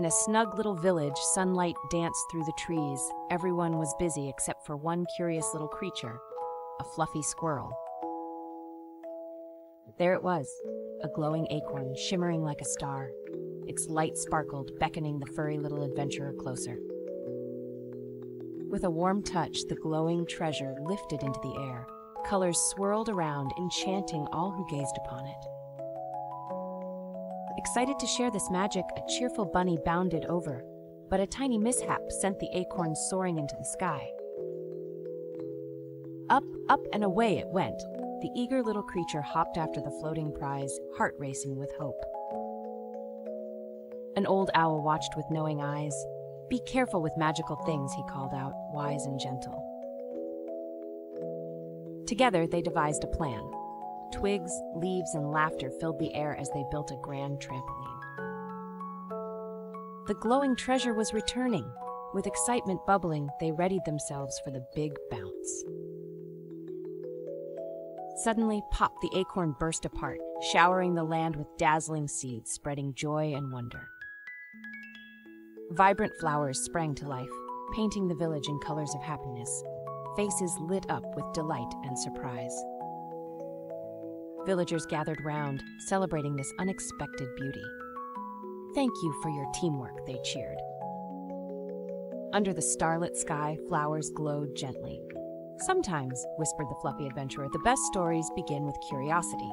In a snug little village, sunlight danced through the trees. Everyone was busy except for one curious little creature, a fluffy squirrel. There it was, a glowing acorn, shimmering like a star. Its light sparkled, beckoning the furry little adventurer closer. With a warm touch, the glowing treasure lifted into the air. Colors swirled around, enchanting all who gazed upon it. Excited to share this magic, a cheerful bunny bounded over, but a tiny mishap sent the acorn soaring into the sky. Up, up, and away it went. The eager little creature hopped after the floating prize, heart racing with hope. An old owl watched with knowing eyes. "Be careful with magical things," he called out, wise and gentle. Together, they devised a plan. Twigs, leaves, and laughter filled the air as they built a grand trampoline. The glowing treasure was returning. With excitement bubbling, they readied themselves for the big bounce. Suddenly, pop, the acorn burst apart, showering the land with dazzling seeds, spreading joy and wonder. Vibrant flowers sprang to life, painting the village in colors of happiness. Faces lit up with delight and surprise. Villagers gathered round, celebrating this unexpected beauty. "Thank you for your teamwork," they cheered. Under the starlit sky, flowers glowed gently. "Sometimes," whispered the fluffy adventurer, "the best stories begin with curiosity."